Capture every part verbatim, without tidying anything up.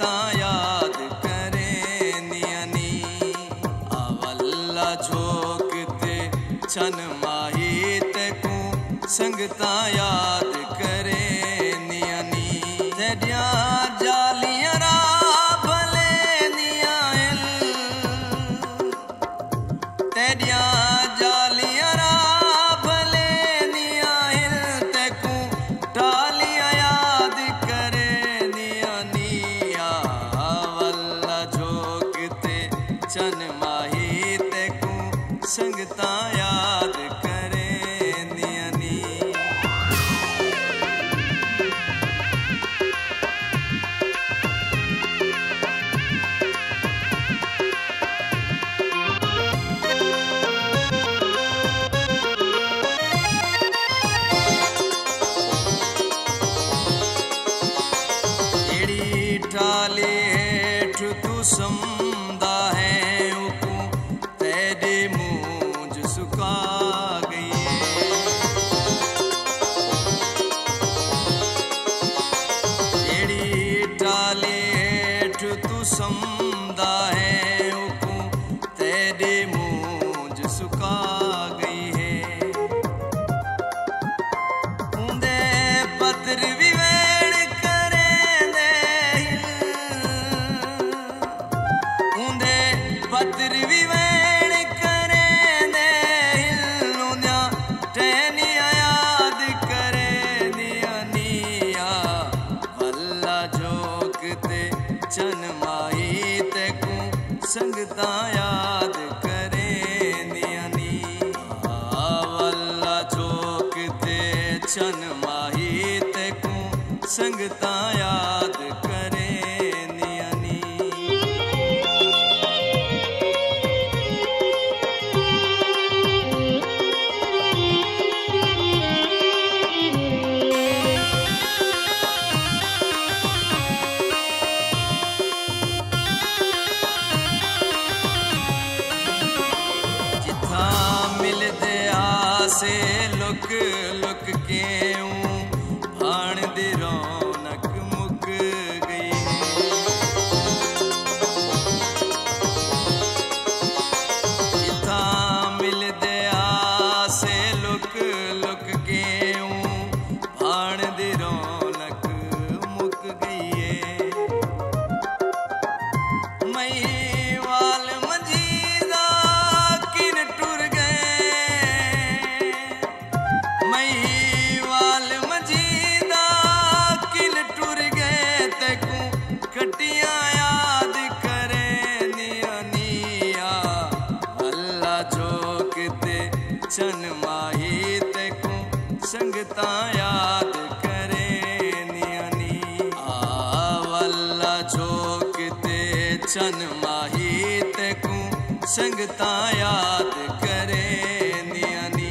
ता याद करें नियनी आवल्ला झोकते छन माही तकू संगता याद करें नियनी जड़िया जालियरा भले नियल तेरिया जालियरा भले नियल तकू डालिया याद करे नियनी आवल्ला झोकते छन माही तकू संगता याद करे नियनी डाले हेठ तू समदा है उकू तेरे मूंज सुका गई एड़ी डाले हेठ तू समदा है उकू तेरे मूंज सुका गई है उन्दे पत्र विवेण पत्र विवेण करे ने हिलुन्या टहनिया याद करे नियनिया वल्ला झोकते छन माही तकू संगता याद करे नियनी आ वल्ला झोकते छन माही तकू संगता याद करे से लुक लुक के ऊं भाण दी रौनक मुक गई जिथा मिलदे आसे लुक लुक के ऊं भाण दी रौनक मुक गई है मई छन माही तकू संगता याद करे नियनी आ वल्ला झोकते छन माही तकू संगता याद करे नियनी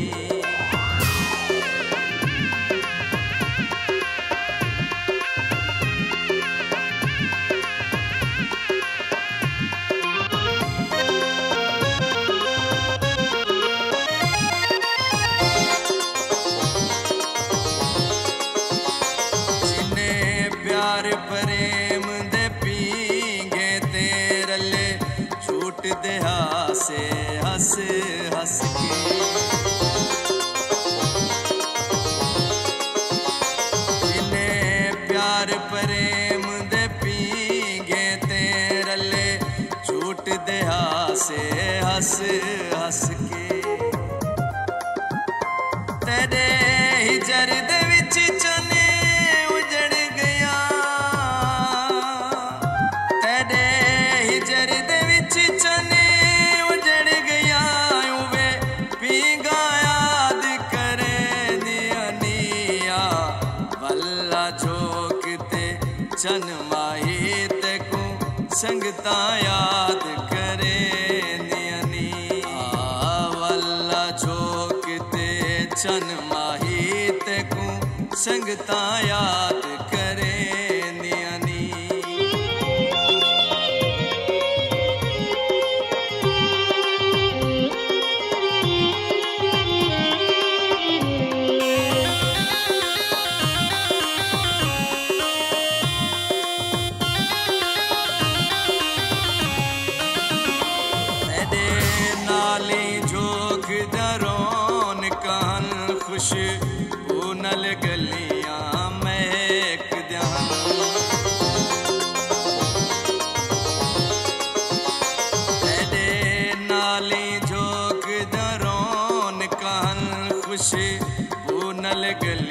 प्रेम दे पींगे तेरले झूठ दे हासे हस हस के जिन्हें प्यार प्रेम दे पींगे तेरले झूठ दे हासे हस हस के तेरे हिजर दे विच चने छन माही तकू संगता याद करे नियनी आ वल्ला झोकते छन माही तकू संगता याद करे नियनी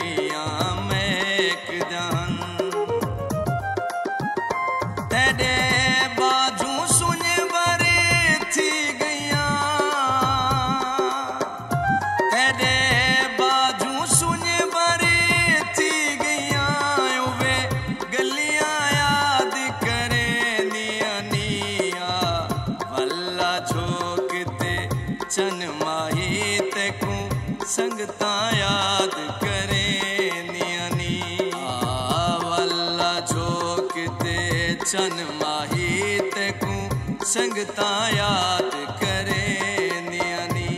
लिया मैं एक जहन तेरे बाजू सुन बरी थी गया, तेरे बाजू सुन बरी थी गया वे गलियां याद करे निया निया वल्ला झोक ते चन माही तेकू संगता याद करे निया नी। आ वल्ला झोक ते चन माही तेकू संगता याद करे निया नी।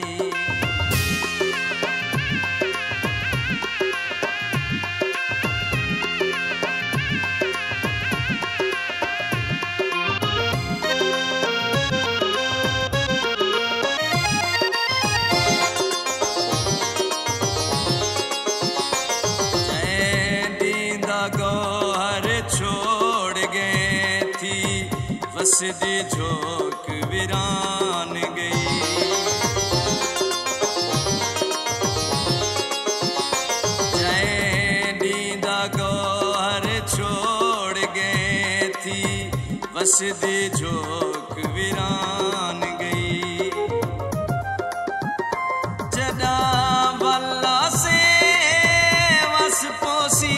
वसदी झोक वीरान गई, नींदा गोहर छोड़ गए थी वसदी झोक वीरान गई। जदा वल्ला से वस पोसी,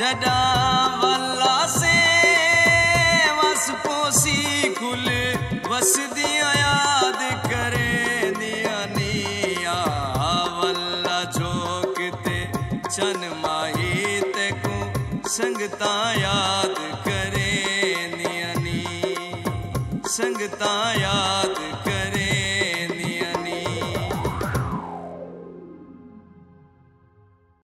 जदा वल्ला से पोसी कुल वसदियाँ याद करे निया निया। वल्ला झोक ते चन माही तेकू संगता याद करे।